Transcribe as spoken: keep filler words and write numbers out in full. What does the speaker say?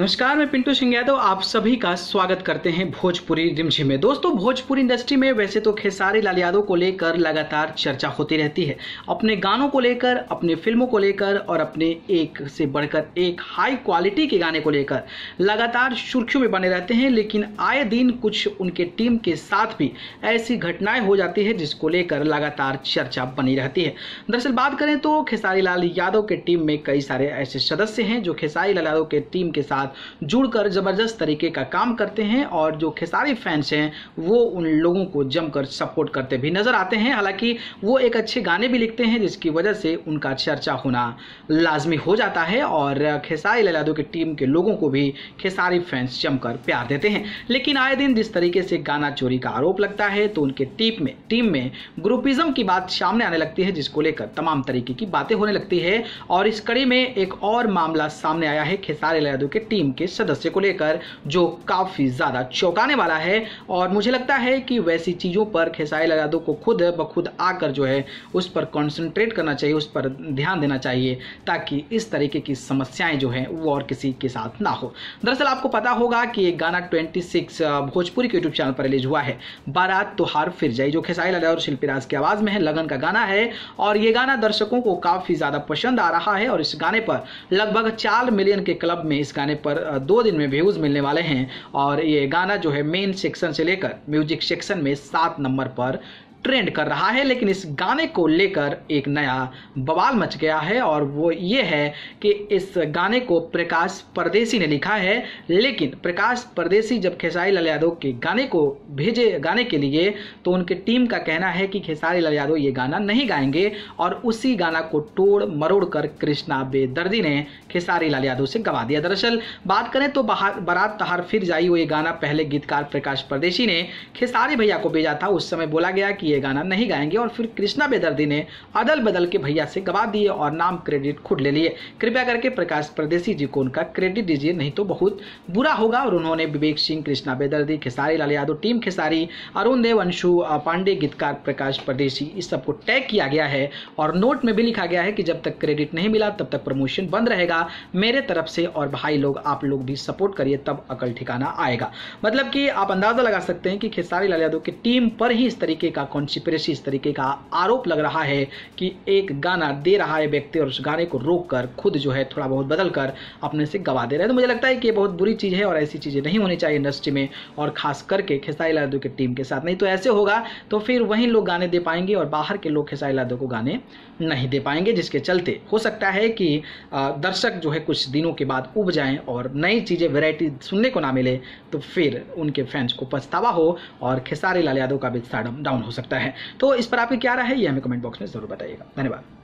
नमस्कार, मैं पिंटू सिंह यादव आप सभी का स्वागत करते हैं भोजपुरी रिमझिम में। दोस्तों, भोजपुरी इंडस्ट्री में वैसे तो खेसारी लाल यादव को लेकर लगातार चर्चा होती रहती है, अपने गानों को लेकर, अपने फिल्मों को लेकर और अपने एक से बढ़कर एक हाई क्वालिटी के गाने को लेकर लगातार सुर्खियों में बने रहते हैं। लेकिन आए दिन कुछ उनके टीम के साथ भी ऐसी घटनाएं हो जाती है जिसको लेकर लगातार चर्चा बनी रहती है। दरअसल बात करें तो खेसारी लाल यादव के टीम में कई सारे ऐसे सदस्य हैं जो खेसारी लाल यादव के टीम के साथ जुड़कर जबरदस्त तरीके का काम करते हैं और जो खेसारी फैंस हैं वो उन लोगों को जमकर सपोर्ट करते भी नजर आते हैं। हालांकि वो एक अच्छे गाने भी लिखते हैं जिसकी वजह से उनका चर्चा होना लाजमी हो जाता है और खेसारी लाल यादव की टीम के लोगों को भी खेसारी फैंस जमकर प्यार देते हैं। लेकिन आए दिन जिस तरीके से गाना चोरी का आरोप लगता है तो उनके टीम में टीम में ग्रुपिज्म की बात सामने आने लगती है जिसको लेकर तमाम तरीके की बातें होने लगती है। और इस कड़ी में एक और मामला सामने आया है खेसारी लाल यादव के टीम के सदस्य को लेकर जो काफी ज्यादा चौंकाने वाला है। और मुझे लगता है कि वैसी चीजों पर खेसारी लाल यादव को खुद बखुद आकर जो है उस पर कंसंट्रेट करना चाहिए, उस पर ध्यान देना चाहिए ताकि इस तरीके की समस्याएं जो हैं वो और किसी के साथ ना हो। दरअसल आपको पता होगा कि एक गाना छब्बीस भोजपुरी के यूट्यूब चैनल पर रिलीज हुआ है, बारात तो हार फिर जाए, जो खेसारी लाल यादव और शिल्पी राज की आवाज में है, लगन का गाना है। और यह गाना दर्शकों को काफी ज्यादा पसंद आ रहा है और इस गाने पर लगभग चार मिलियन के क्लब में इस गाने पर दो दिन में व्यूज मिलने वाले हैं। और ये गाना जो है मेन सेक्शन से लेकर म्यूजिक सेक्शन में सात नंबर पर ट्रेंड कर रहा है। लेकिन इस गाने को लेकर एक नया बवाल मच गया है और वो ये है कि इस गाने को प्रकाश परदेशी ने लिखा है। लेकिन प्रकाश परदेशी जब खेसारी लाल यादव के गाने को भेजे गाने के लिए तो उनके टीम का कहना है कि खेसारी लाल यादव ये गाना नहीं गाएंगे और उसी गाना को तोड़ मरोड़ कर कृष्णा बेदर्दी ने खेसारी लाल यादव से गवा दिया। दरअसल बात करें तो बारात तहार फिर जाई, वो ये गाना पहले गीतकार प्रकाश परदेशी ने खेसारी भैया को भेजा था। उस समय बोला गया कि ये गाना नहीं गाएंगे और फिर कृष्णा बेदर्दी ने अदल बदल के भैया से गवा दिए और नाम क्रेडिट खुद ले लिए। कृपया करके प्रकाश परदेशी जी को उनका क्रेडिट दीजिए, नहीं तो बहुत बुरा होगा। और उन्होंने विवेक सिंह, कृष्णा बेदर्दी, खेसारी लाल यादव, टीम खेसारी, अरुण देव, अंशु पांडे, गीतकार प्रकाश परदेशी, इस सबको टैग किया गया है। और नोट में भी लिखा गया है कि जब तक क्रेडिट नहीं मिला तब तक प्रमोशन बंद रहेगा मेरे तरफ से, और भाई लोग आप लोग भी सपोर्ट करिए तब अकल ठिकाना आएगा। मतलब कि आप अंदाजा लगा सकते हैं कि खेसारी लाल यादव की टीम पर ही इस तरीके का कॉन्स्पिरेसी, इस तरीके का आरोप लग रहा है कि एक गाना दे रहा है व्यक्ति और उस गाने को रोककर खुद जो है थोड़ा बहुत बदल कर अपने से गवा दे रहा है। तो मुझे लगता है कि ये बहुत बुरी चीज़ है और ऐसी चीज़ें नहीं होनी चाहिए इंडस्ट्री में, और खास करके खेसारी लाल यादव की टीम के साथ। नहीं तो ऐसे होगा तो फिर वहीं लोग गाने दे पाएंगे और बाहर के लोग खेसारी लाल यादव को गाने नहीं दे पाएंगे, जिसके चलते हो सकता है कि दर्शक जो है कुछ दिनों के बाद उब जाएं और नई चीज़ें, वेराइटी सुनने को ना मिले तो फिर उनके फैंस को पछतावा हो और खेसारी लाल यादव का भी स्टारडम डाउन हो सकता है। तो इस पर आपकी क्या राय है ये हमें कमेंट बॉक्स में जरूर बताइएगा। धन्यवाद।